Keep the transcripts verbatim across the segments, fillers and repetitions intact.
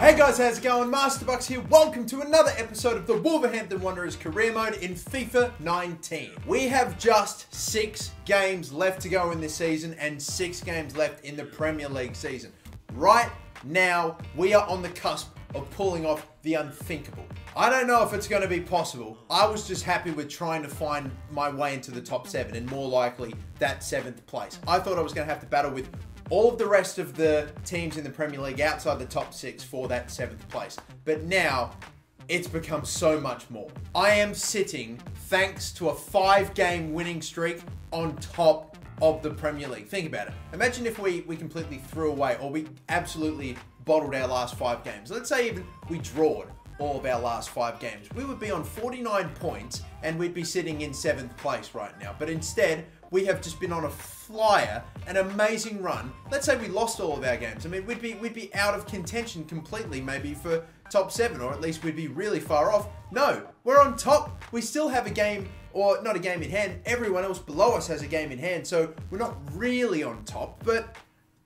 Hey guys, how's it going? Master Bucks here. Welcome to another episode of the Wolverhampton Wanderers career mode in FIFA nineteen. We have just six games left to go in this season and six games left in the Premier League season. Right now, we are on the cusp of pulling off the unthinkable. I don't know if it's going to be possible. I was just happy with trying to find my way into the top seven and more likely that seventh place. I thought I was going to have to battle with all of the rest of the teams in the Premier League outside the top six for that seventh place. But now, it's become so much more. I am sitting, thanks to a five-game winning streak, on top of the Premier League. Think about it. Imagine if we, we completely threw away, or we absolutely bottled our last five games. Let's say even we drawed all of our last five games. We would be on forty-nine points and we'd be sitting in seventh place right now. But instead, we have just been on a flyer, an amazing run. Let's say we lost all of our games. I mean, we'd be we'd be out of contention completely, maybe for top seven, or at least we'd be really far off. No, we're on top. We still have a game, or not a game in hand. Everyone else below us has a game in hand, so we're not really on top, but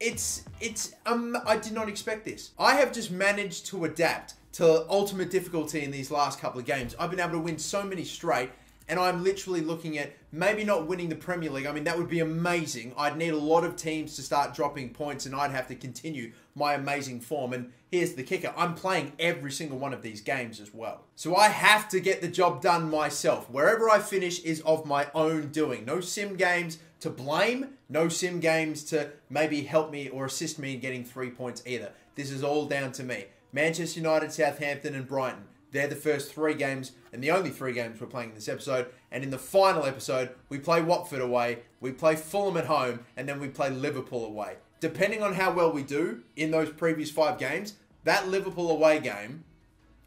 it's, it's, um, I did not expect this. I have just managed to adapt to ultimate difficulty in these last couple of games. I've been able to win so many straight, and I'm literally looking at maybe not winning the Premier League. I mean, that would be amazing. I'd need a lot of teams to start dropping points, and I'd have to continue my amazing form. And here's the kicker. I'm playing every single one of these games as well. So I have to get the job done myself. Wherever I finish is of my own doing. No sim games to blame. No sim games to maybe help me or assist me in getting three points either. This is all down to me. Manchester United, Southampton, and Brighton. They're the first three games and the only three games we're playing in this episode. And in the final episode, we play Watford away, we play Fulham at home, and then we play Liverpool away. Depending on how well we do in those previous five games, that Liverpool away game,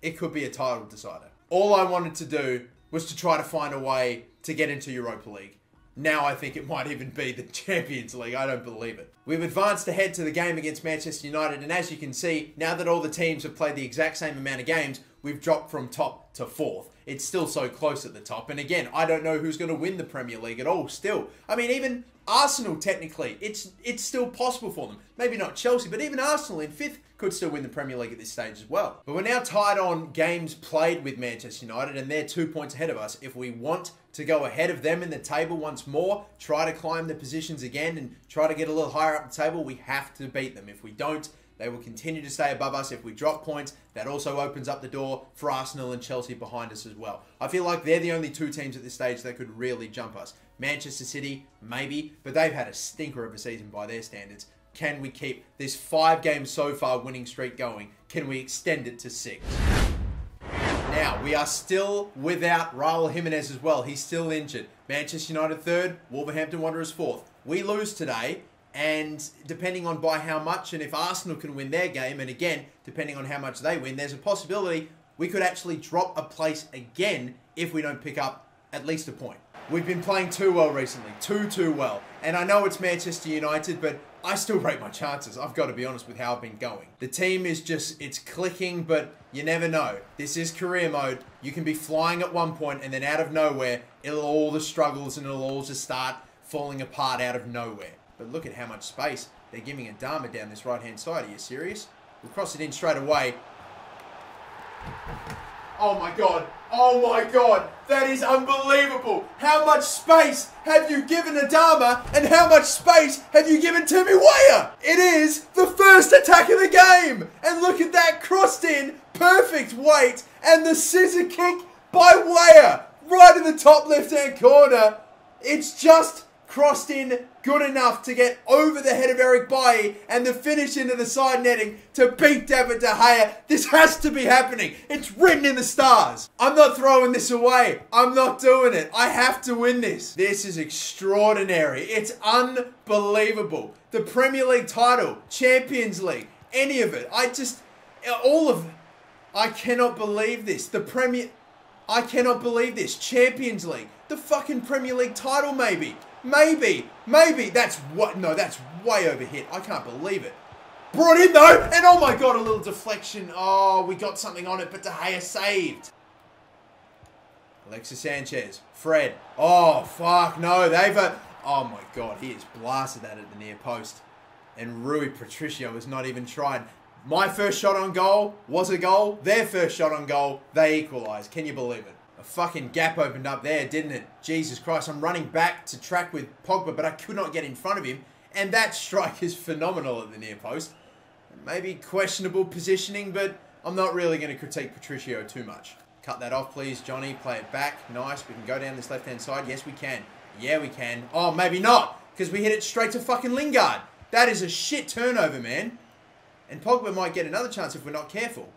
it could be a title decider. All I wanted to do was to try to find a way to get into Europa League. Now I think it might even be the Champions League. I don't believe it. We've advanced ahead to the game against Manchester United, and as you can see, now that all the teams have played the exact same amount of games, we've dropped from top to fourth. It's still so close at the top, and again, I don't know who's going to win the Premier League at all still. I mean, even Arsenal, technically, it's it's still possible for them. Maybe not Chelsea, but even Arsenal in fifth could still win the Premier League at this stage as well. But we're now tied on games played with Manchester United, and they're two points ahead of us. If we want to go ahead of them in the table once more, try to climb the positions again, and try to get a little higher up the table, we have to beat them. If we don't, they will continue to stay above us. If we drop points, that also opens up the door for Arsenal and Chelsea behind us as well. I feel like they're the only two teams at this stage that could really jump us. Manchester City, maybe, but they've had a stinker of a season by their standards. Can we keep this five-game so far winning streak going? Can we extend it to six? Now, we are still without Raul Jimenez as well. He's still injured. Manchester United third, Wolverhampton Wanderers fourth. We lose today, and depending on by how much, and if Arsenal can win their game, and again, depending on how much they win, there's a possibility we could actually drop a place again if we don't pick up at least a point. We've been playing too well recently, too, too well. And I know it's Manchester United, but I still rate my chances. I've got to be honest with how I've been going. The team is just, it's clicking, but you never know. This is career mode. You can be flying at one point, and then out of nowhere, it'll all the struggles, and it'll all just start falling apart out of nowhere. But look at how much space they're giving Adama down this right-hand side. Are you serious? We'll cross it in straight away. Oh, my God. Oh, my God. That is unbelievable. How much space have you given Adama, and how much space have you given Timo Weah? It is the first attack of the game. And look at that crossed in. Perfect weight. And the scissor kick by Weah. Right in the top left-hand corner. It's just crossed in good enough to get over the head of Eric Bailly and the finish into the side netting to beat David De Gea. This has to be happening. It's written in the stars. I'm not throwing this away. I'm not doing it. I have to win this. This is extraordinary. It's unbelievable. The Premier League title, Champions League, any of it. I just, all of it. I cannot believe this. The Premier, I cannot believe this. Champions League, the fucking Premier League title maybe. Maybe, maybe, that's what, no, that's way over hit. I can't believe it. Brought in though, and oh my God, a little deflection. Oh, we got something on it, but De Gea saved. Alexis Sanchez, Fred. Oh, fuck, no, they've, uh, oh my God, he has blasted that at the near post. And Rui Patricio has not even tried. My first shot on goal was a goal. Their first shot on goal, they equalised. Can you believe it? A fucking gap opened up there, didn't it? Jesus Christ, I'm running back to track with Pogba, but I could not get in front of him. And that strike is phenomenal at the near post. Maybe questionable positioning, but I'm not really going to critique Patricio too much. Cut that off, please, Johnny. Play it back. Nice. We can go down this left-hand side. Yes, we can. Yeah, we can. Oh, maybe not, because we hit it straight to fucking Lingard. That is a shit turnover, man. And Pogba might get another chance if we're not careful.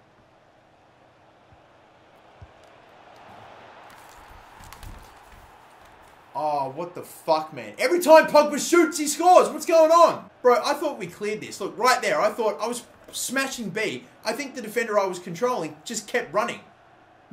Oh, what the fuck, man. Every time Pogba shoots, he scores. What's going on? Bro, I thought we cleared this. Look, right there, I thought I was smashing B. I think the defender I was controlling just kept running.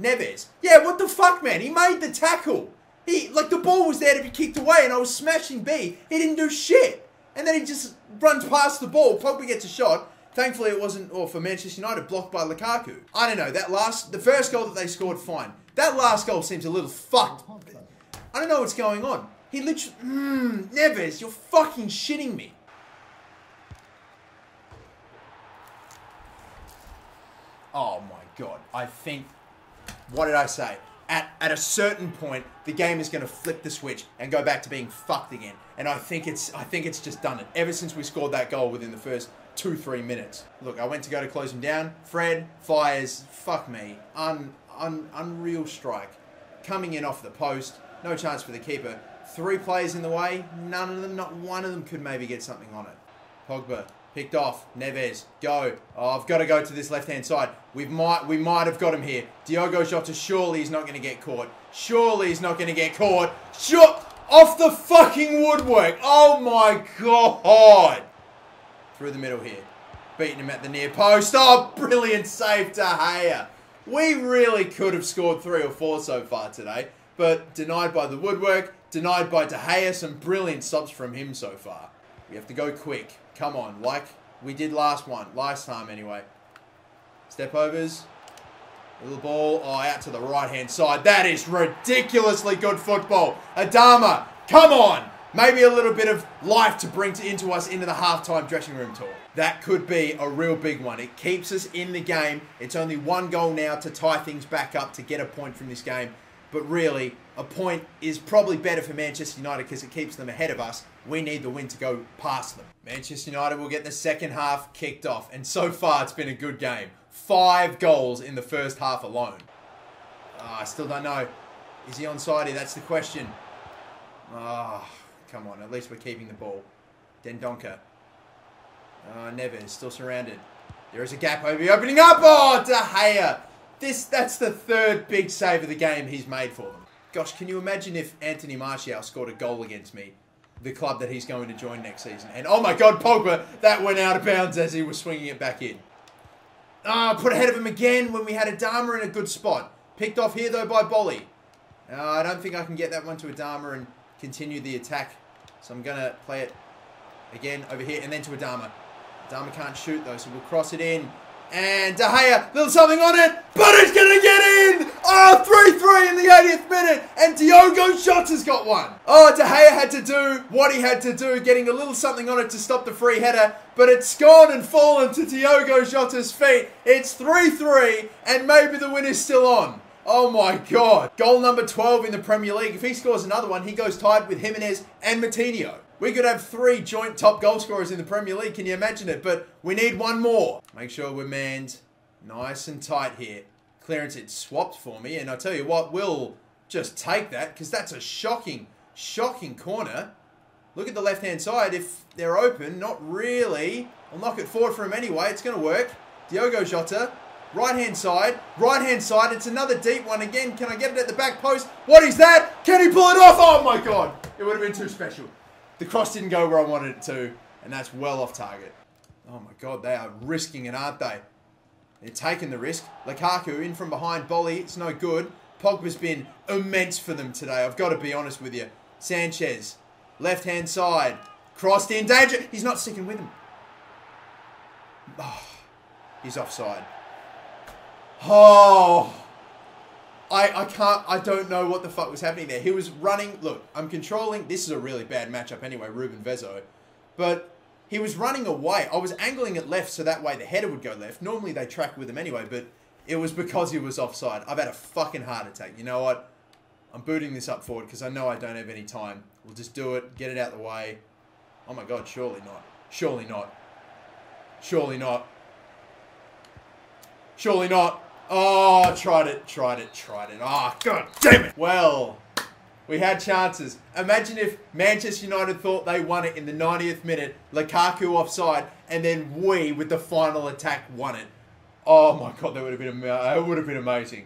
Neves. Yeah, what the fuck, man? He made the tackle. He, like, the ball was there to be kicked away, and I was smashing B. He didn't do shit. And then he just runs past the ball. Pogba gets a shot. Thankfully, it wasn't, or for Manchester United, blocked by Lukaku. I don't know, that last, the first goal that they scored, fine. That last goal seems a little fucked. I don't know what's going on. He literally, mmm, Neves, you're fucking shitting me. Oh my God, I think, what did I say? At, at a certain point, the game is going to flip the switch and go back to being fucked again. And I think it's, I think it's just done it. Ever since we scored that goal within the first two, three minutes. Look, I went to go to close him down. Fred fires, fuck me, un, un, unreal strike. Coming in off the post, no chance for the keeper. Three players in the way, none of them, not one of them could maybe get something on it. Pogba, picked off, Neves, go. Oh, I've got to go to this left-hand side. We might, we might have got him here. Diogo Jota, surely he's not going to get caught. Surely he's not going to get caught. Shot off the fucking woodwork. Oh my God. Through the middle here. Beating him at the near post. Oh, brilliant save, De Gea. We really could have scored three or four so far today. But denied by the woodwork. Denied by De Gea. Some brilliant subs from him so far. We have to go quick. Come on. Like we did last one. Last time anyway. Step overs. Little ball. Oh, out to the right-hand side. That is ridiculously good football. Adama. Come on. Maybe a little bit of life to bring to, into us into the halftime dressing room talk. That could be a real big one. It keeps us in the game. It's only one goal now to tie things back up to get a point from this game. But really, a point is probably better for Manchester United because it keeps them ahead of us. We need the win to go past them. Manchester United will get the second half kicked off. And so far, it's been a good game. Five goals in the first half alone. Oh, I still don't know. Is he onside here? That's the question. Ah. Oh. Come on, at least we're keeping the ball. Dendonka. Uh, Neves, still surrounded. There is a gap over opening up. Oh, De Gea. This, that's the third big save of the game he's made for them. Gosh, can you imagine if Anthony Martial scored a goal against me? The club that he's going to join next season. And oh my God, Pogba, that went out of bounds as he was swinging it back in. Ah, oh, put ahead of him again when we had Adama in a good spot. Picked off here though by Bolly. Uh, I don't think I can get that one to Adama and continue the attack. So I'm going to play it again over here and then to Adama. Adama can't shoot though, so we'll cross it in. And De Gea, little something on it, but it's going to get in! Oh, three three in the eightieth minute, and Diogo Jota's got one. Oh, De Gea had to do what he had to do, getting a little something on it to stop the free header, but it's gone and fallen to Diogo Jota's feet. It's three three, and maybe the win is still on. Oh my God. Goal number twelve in the Premier League. If he scores another one, he goes tied with Jimenez and Moutinho. We could have three joint top goal scorers in the Premier League. Can you imagine it? But we need one more. Make sure we're manned nice and tight here. Clearance, it's swapped for me. And I tell you what, we'll just take that because that's a shocking, shocking corner. Look at the left-hand side. If they're open, not really. I'll knock it forward for him anyway. It's going to work. Diogo Jota. Right-hand side, right-hand side, it's another deep one again. Can I get it at the back post? What is that? Can he pull it off? Oh my God, it would have been too special. The cross didn't go where I wanted it to, and that's well off target. Oh my God, they are risking it, aren't they? They're taking the risk. Lukaku in from behind, Bolly, it's no good. Pogba's been immense for them today, I've got to be honest with you. Sanchez, left-hand side, crossed in danger. He's not sticking with him. Oh, he's offside. Oh, I, I can't, I don't know what the fuck was happening there. He was running, look, I'm controlling, this is a really bad matchup anyway, Ruben Vezo, but He was running away. I was angling it left so that way the header would go left. Normally they track with him anyway, but it was because he was offside. I've had a fucking heart attack. You know what? I'm booting this up forward because I know I don't have any time. We'll just do it. Get it out of the way. Oh my God, surely not. Surely not. Surely not. Surely not. Oh, I tried it, tried it, tried it. Oh, God damn it. Well, we had chances. Imagine if Manchester United thought they won it in the ninetieth minute, Lukaku offside, and then we, with the final attack, won it. Oh my God, that would have been, it would have been amazing.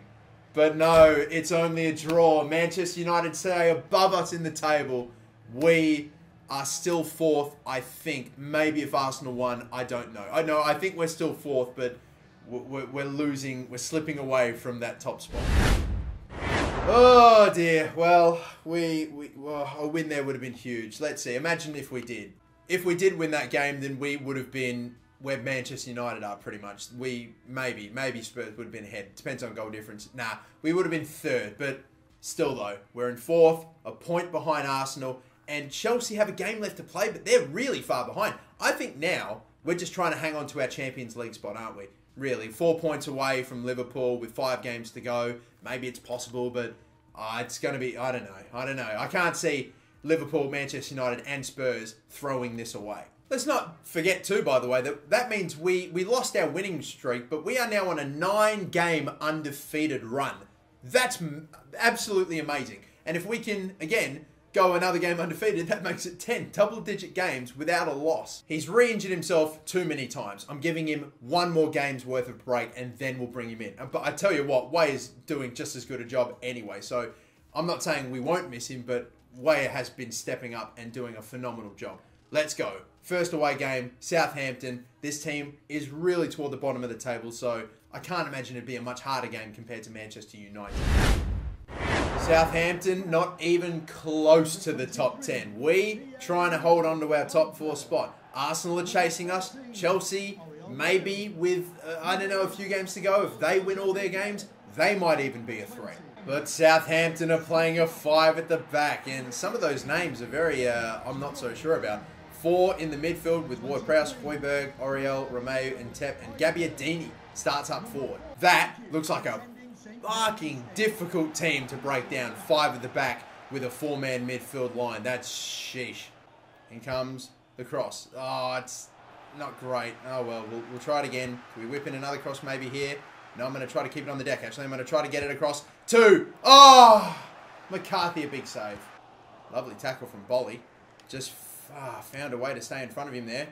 But no, it's only a draw. Manchester United stay above us in the table. We are still fourth, I think. Maybe if Arsenal won, I don't know. I know, I think we're still fourth, but we're, we're losing, we're slipping away from that top spot. Oh dear, well, we, we well, a win there would have been huge. Let's see, imagine if we did. If we did win that game, then we would have been where Manchester United are pretty much. We, maybe, maybe Spurs would have been ahead. Depends on goal difference. Nah, we would have been third, but still though, we're in fourth, a point behind Arsenal, and Chelsea have a game left to play, but they're really far behind. I think now we're just trying to hang on to our Champions League spot, aren't we? Really, four points away from Liverpool with five games to go. Maybe it's possible, but uh, it's going to be, I don't know. I don't know. I can't see Liverpool, Manchester United and Spurs throwing this away. Let's not forget too, by the way, that that means we, we lost our winning streak, but we are now on a nine-game undefeated run. That's m absolutely amazing. And if we can, again, go another game undefeated, that makes it ten double-digit games without a loss. He's re-injured himself too many times. I'm giving him one more game's worth of break and then we'll bring him in. But I tell you what, Way is doing just as good a job anyway. So I'm not saying we won't miss him, but Way has been stepping up and doing a phenomenal job. Let's go. First away game, Southampton. This team is really toward the bottom of the table, so I can't imagine it'd be a much harder game compared to Manchester United. Southampton not even close to the top ten. We trying to hold on to our top four spot. Arsenal are chasing us. Chelsea, maybe with, uh, I don't know, a few games to go. If they win all their games, they might even be a threat. But Southampton are playing a five at the back, and some of those names are very, uh, I'm not so sure about. Four in the midfield with Ward Prowse, Højbjerg, Auriel, Romeu, and Tep, and Gabbiadini starts up forward. That looks like a fucking difficult team to break down. Five at the back with a four-man midfield line. That's sheesh. In comes the cross. Oh, it's not great. Oh, well, we'll, we'll try it again. Can we whip in another cross maybe here? No, I'm going to try to keep it on the deck, actually. I'm going to try to get it across. Two. Oh, McCarthy, a big save. Lovely tackle from Bolly. Just ah, found a way to stay in front of him there.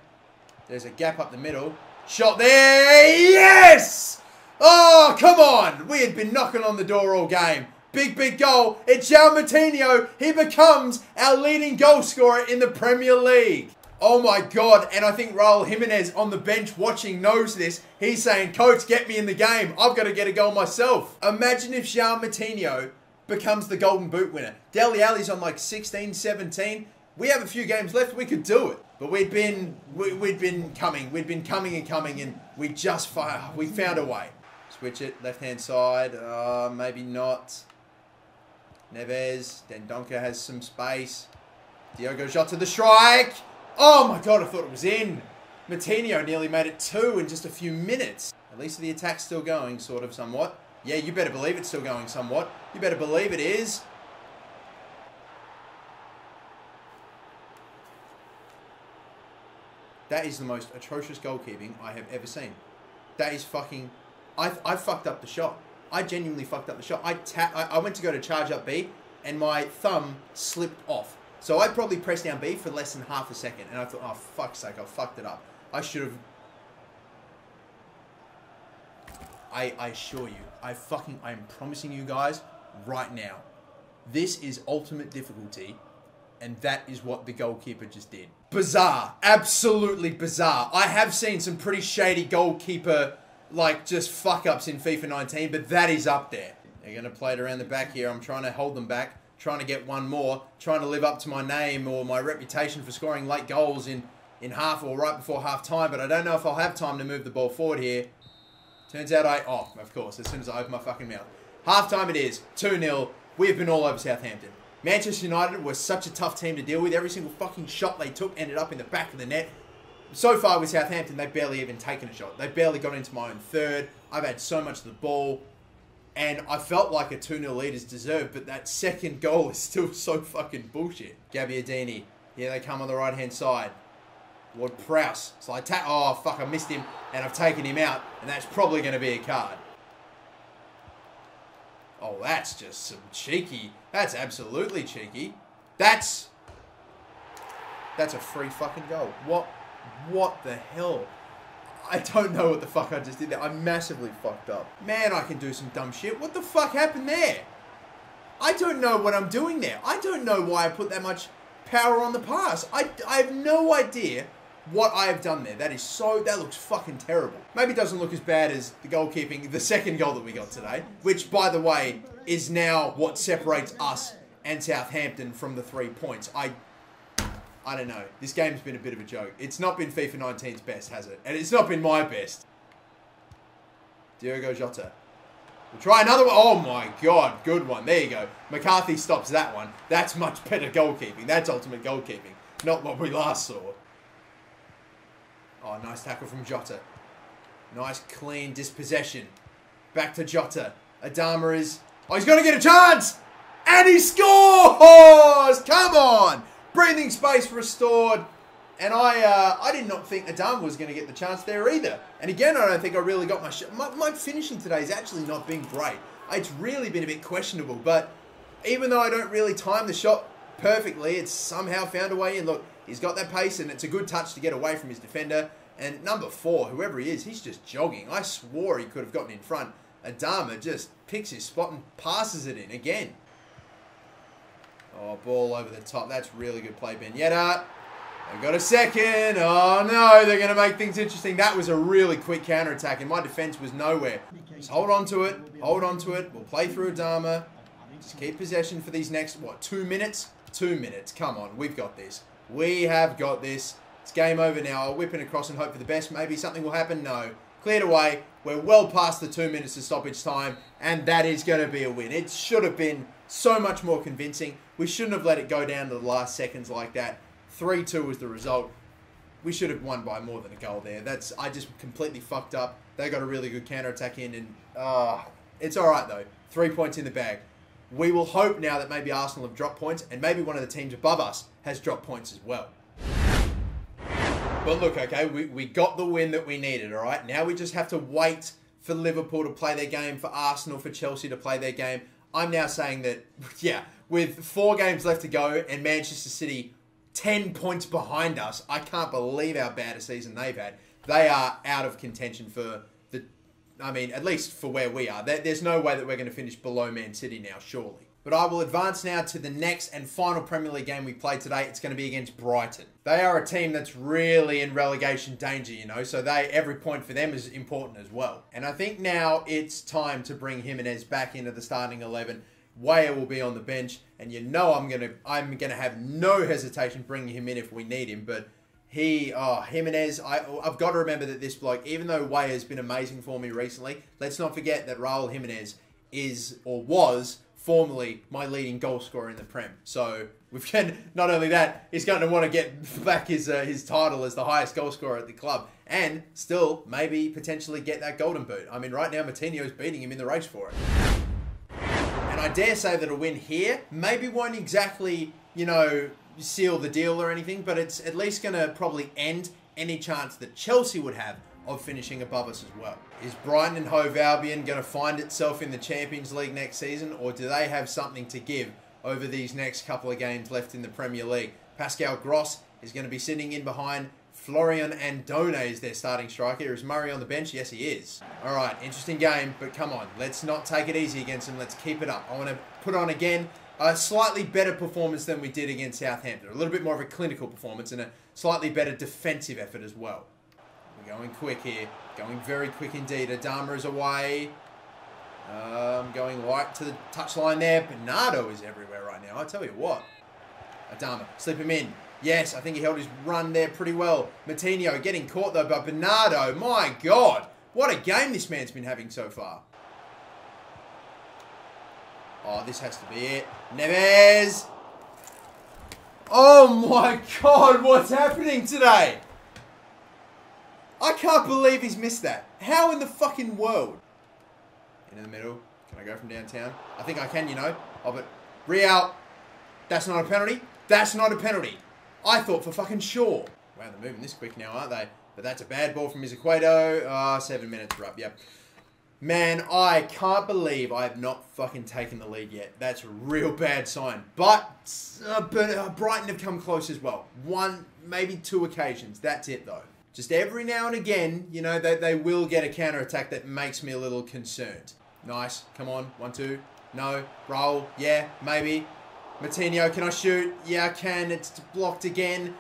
There's a gap up the middle. Shot there. Yes! Oh, come on! We had been knocking on the door all game. Big, big goal. It's João Moutinho. He becomes our leading goal scorer in the Premier League. Oh my God, and I think Raul Jimenez on the bench watching knows this. He's saying, coach, get me in the game. I've got to get a goal myself. Imagine if João Moutinho becomes the Golden Boot winner. Dele Alli's on like sixteen, seventeen. We have a few games left. We could do it. But we'd been, we, we'd been coming. We'd been coming and coming, and we just fire. We found a way. Switch it, left-hand side, uh, maybe not. Neves, Dendonka has some space. Diogo Jota to the strike. Oh my God, I thought it was in. Moutinho nearly made it two in just a few minutes. At least the attack's still going, sort of, somewhat. Yeah, you better believe it's still going somewhat. You better believe it is. That is the most atrocious goalkeeping I have ever seen. That is fucking... I, I fucked up the shot. I genuinely fucked up the shot. I, tap, I I went to go to charge up B, and my thumb slipped off. So I probably pressed down B for less than half a second, and I thought, oh, fuck's sake, I fucked it up. I should have... I, I assure you, I fucking... I am promising you guys right now, this is ultimate difficulty, and that is what the goalkeeper just did. Bizarre. Absolutely bizarre. I have seen some pretty shady goalkeeper... like, just fuck-ups in FIFA nineteen, but that is up there. They're going to play it around the back here. I'm trying to hold them back, trying to get one more, trying to live up to my name or my reputation for scoring late goals in, in half or right before half-time, but I don't know if I'll have time to move the ball forward here. Turns out I... oh, of course, as soon as I open my fucking mouth. Half-time it is. two nil. We have been all over Southampton. Manchester United were such a tough team to deal with. Every single fucking shot they took ended up in the back of the net. so far with Southampton, they've barely even taken a shot. They barely got into my own third. I've had so much of the ball. And I felt like a two nil lead is deserved, but that second goal is still so fucking bullshit. Gabbiadini. Here they come on the right-hand side. Ward Prowse. So I ta- oh, fuck, I missed him. And I've taken him out. And that's probably going to be a card. Oh, that's just some cheeky. That's absolutely cheeky. That's... That's a free fucking goal. What... What the hell? I don't know what the fuck I just did there. I massively fucked up. Man, I can do some dumb shit. What the fuck happened there? I don't know what I'm doing there. I don't know why I put that much power on the pass. I, I have no idea what I have done there. That is so... That looks fucking terrible. Maybe it doesn't look as bad as the goalkeeping, the second goal that we got today, which, by the way, is now what separates us and Southampton from the three points. I... I don't know. This game's been a bit of a joke. It's not been FIFA nineteen's best, has it? And it's not been my best. Diogo Jota. We'll try another one. Oh my God. Good one. There you go. McCarthy stops that one. That's much better goalkeeping. That's ultimate goalkeeping. Not what we last saw. Oh, nice tackle from Jota. Nice clean dispossession. Back to Jota. Adama is... Oh, he's going to get a chance! And he scores! Come on! Breathing space restored, and I uh, I did not think Adama was going to get the chance there either. And again, I don't think I really got my shot. My, my finishing today has actually not been great. It's really been a bit questionable, but even though I don't really time the shot perfectly, it's somehow found a way in. Look, he's got that pace, and it's a good touch to get away from his defender. And number four, whoever he is, he's just jogging. I swore he could have gotten in front. Adama just picks his spot and passes it in again. Oh, ball over the top. That's really good play, Ben Yedder. They've got a second. Oh, no. They're going to make things interesting. That was a really quick counter-attack, and my defense was nowhere. Just hold on to it. Hold on to it. We'll play through Adama. Just keep possession for these next, what, two minutes? Two minutes. Come on. We've got this. We have got this. It's game over now. I'll whip it across and hope for the best. Maybe something will happen. No. Cleared away. We're well past the two minutes of stoppage time, and that is going to be a win. It should have been so much more convincing. We shouldn't have let it go down to the last seconds like that. three two was the result. We should have won by more than a goal there. That's I just completely fucked up. They got a really good counter-attack in, and uh, it's all right, though. Three points in the bag. We will hope now that maybe Arsenal have dropped points, and maybe one of the teams above us has dropped points as well. But look, okay, we, we got the win that we needed, all right? Now we just have to wait for Liverpool to play their game, for Arsenal, for Chelsea to play their game. I'm now saying that, yeah, with four games left to go and Manchester City ten points behind us, I can't believe how bad a season they've had. They are out of contention for the, I mean, at least for where we are. There's no way that we're going to finish below Man City now, surely. But I will advance now to the next and final Premier League game we play today. It's going to be against Brighton. They are a team that's really in relegation danger, you know, so they every point for them is important as well. And I think now it's time to bring Jimenez back into the starting eleven. Weah will be on the bench, and you know I'm going to I'm going to have no hesitation bringing him in if we need him, but he, oh, Jimenez, I, I've got to remember that this bloke, even though Weah has been amazing for me recently, let's not forget that Raul Jimenez is, or was, formerly my leading goal scorer in the Prem. So we've got, not only that, he's going to want to get back his uh, his title as the highest goal scorer at the club, and still maybe potentially get that golden boot. I mean, right now Moutinho's beating him in the race for it. And I dare say that a win here maybe won't exactly, you know, seal the deal or anything, but it's at least going to probably end any chance that Chelsea would have of finishing above us as well. Is Brighton and Hove Albion going to find itself in the Champions League next season, or do they have something to give over these next couple of games left in the Premier League? Pascal Gross is going to be sitting in behind Florian Andone is their starting striker. Is Murray on the bench? Yes, he is. All right, interesting game, but come on, let's not take it easy against them. Let's keep it up. I want to put on again a slightly better performance than we did against Southampton. A little bit more of a clinical performance and a slightly better defensive effort as well. We're going quick here. Going very quick indeed. Adama is away. Um, going right to the touchline there. Bernardo is everywhere right now. I tell you what. Adama, slip him in. Yes, I think he held his run there pretty well. Moutinho getting caught though by Bernardo. My God. What a game this man's been having so far. Oh, this has to be it. Neves. Oh my God. What's happening today? I can't believe he's missed that. How in the fucking world? In the middle. Can I go from downtown? I think I can, you know. Oh, but Real. That's not a penalty. That's not a penalty. I thought for fucking sure. Wow, they're moving this quick now, aren't they? But that's a bad ball from Mizuquedo. Ah, oh, seven minutes are up, yep. Man, I can't believe I have not fucking taken the lead yet. That's a real bad sign. But uh, Brighton have come close as well. One, maybe two occasions. That's it, though. Just every now and again, you know, they, they will get a counter-attack that makes me a little concerned. Nice. Come on. One, two. No. Roll. Yeah, maybe. Martinho, can I shoot? Yeah, I can. It's blocked again.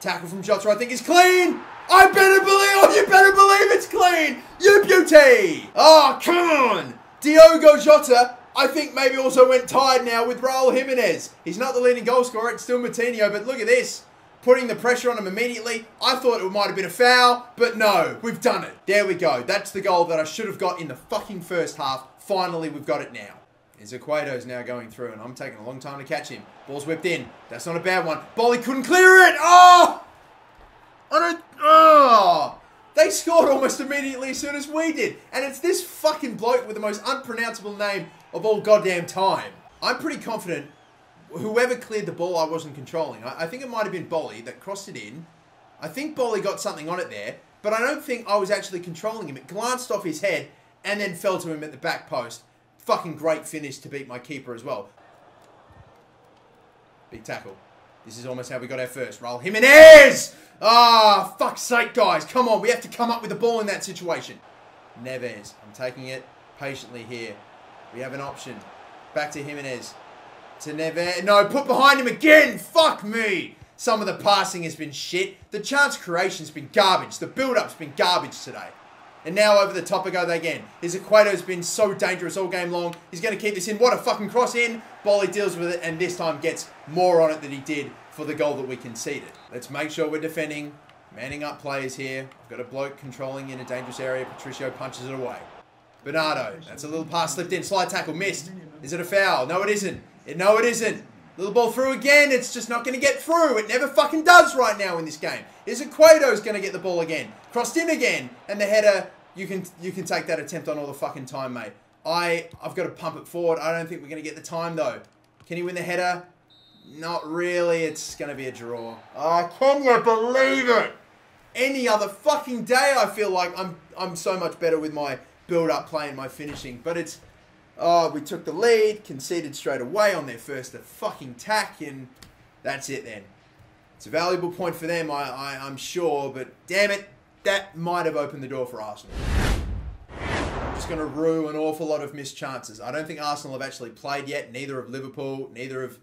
Tackle from Jota, I think is clean. I better believe, oh, you better believe it's clean. You beauty. Oh, come on. Diogo Jota, I think maybe also went tired now with Raul Jimenez. He's not the leading goal scorer. It's still Martinho, but look at this. Putting the pressure on him immediately. I thought it might have been a foul, but no, we've done it. There we go. That's the goal that I should have got in the fucking first half. Finally, we've got it now. Izaquado's now going through, and I'm taking a long time to catch him. Ball's whipped in. That's not a bad one. Bolly couldn't clear it. Oh! I don't... Oh! They scored almost immediately as soon as we did. And it's this fucking bloke with the most unpronounceable name of all goddamn time. I'm pretty confident whoever cleared the ball I wasn't controlling. I, I think it might have been Bolly that crossed it in. I think Bolly got something on it there, but I don't think I was actually controlling him. It glanced off his head and then fell to him at the back post. Fucking great finish to beat my keeper as well. Big tackle. This is almost how we got our first. Raul Jimenez! Ah, oh, fuck's sake, guys. Come on, we have to come up with the ball in that situation. Neves, I'm taking it patiently here. We have an option. Back to Jimenez. To Neves. No, put behind him again! Fuck me! Some of the passing has been shit. The chance creation's been garbage. The build-up's been garbage today. And now over the top I go again. His Equator's been so dangerous all game long. He's going to keep this in. What a fucking cross in. Bolly deals with it and this time gets more on it than he did for the goal that we conceded. Let's make sure we're defending. Manning up players here. I've got a bloke controlling in a dangerous area. Patricio punches it away. Bernardo. That's a little pass slipped in. Slide tackle. Missed. Is it a foul? No, it isn't. It, no, it isn't. Little ball through again. It's just not going to get through. It never fucking does right now in this game. Izaquado's going to get the ball again. Crossed in again. And the header, you can you can take that attempt on all the fucking time, mate. I, I've got to pump it forward. I don't think we're going to get the time, though. Can he win the header? Not really. It's going to be a draw. Oh, can you believe it? Any other fucking day, I feel like I'm, I'm so much better with my build-up play and my finishing. But it's... Oh, we took the lead, conceded straight away on their first fucking tack, and that's it then. It's a valuable point for them, I, I, I'm sure, but damn it, that might have opened the door for Arsenal. I'm just going to rue an awful lot of missed chances. I don't think Arsenal have actually played yet, neither of Liverpool, neither of,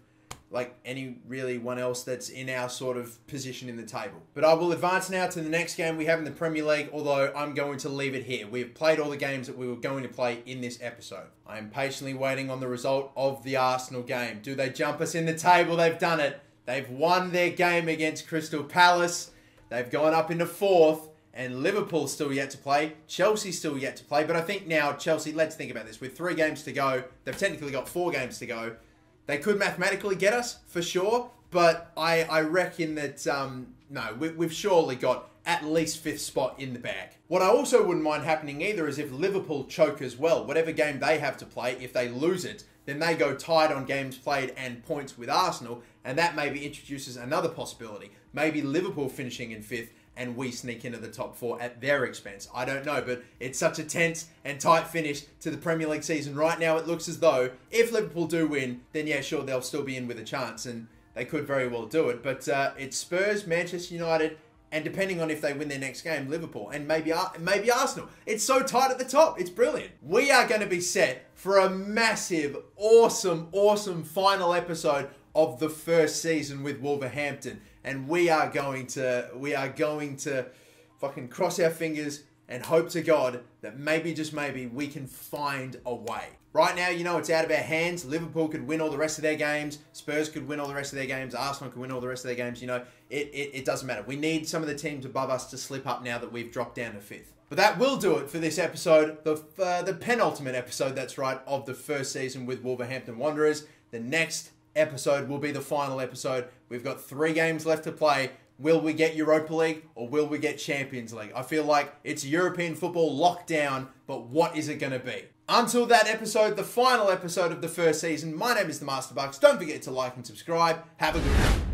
like, any really one else that's in our sort of position in the table. But I will advance now to the next game we have in the Premier League, although I'm going to leave it here. We have played all the games that we were going to play in this episode. I am patiently waiting on the result of the Arsenal game. Do they jump us in the table? They've done it. They've won their game against Crystal Palace. They've gone up into fourth, and Liverpool still yet to play. Chelsea still yet to play. But I think now, Chelsea, let's think about this. With three games to go, they've technically got four games to go. They could mathematically get us, for sure, but I, I reckon that, um, no, we, we've surely got at least fifth spot in the bag. What I also wouldn't mind happening either is if Liverpool choke as well. Whatever game they have to play, if they lose it, then they go tied on games played and points with Arsenal, and that maybe introduces another possibility. Maybe Liverpool finishing in fifth and we sneak into the top four at their expense. I don't know, but it's such a tense and tight finish to the Premier League season. Right now, it looks as though if Liverpool do win, then yeah, sure, they'll still be in with a chance, and they could very well do it. But uh, it's Spurs, Manchester United, and depending on if they win their next game, Liverpool, and maybe, Ar maybe Arsenal. It's so tight at the top. It's brilliant. We are going to be set for a massive, awesome, awesome final episode of the first season with Wolverhampton. And we are going to, we are going to fucking cross our fingers and hope to God that maybe, just maybe, we can find a way. Right now, you know, it's out of our hands. Liverpool could win all the rest of their games. Spurs could win all the rest of their games. Arsenal could win all the rest of their games. You know, it, it, it doesn't matter. We need some of the teams above us to slip up now that we've dropped down to fifth. But that will do it for this episode, the, uh, the penultimate episode, that's right, of the first season with Wolverhampton Wanderers. The next episode will be the final episode. We've got three games left to play. will we get Europa League or will we get Champions League? I feel like it's European football lockdown, but what is it going to be? Until that episode, the final episode of the first season, my name is the Master Bucks. Don't forget to like and subscribe. Have a good one.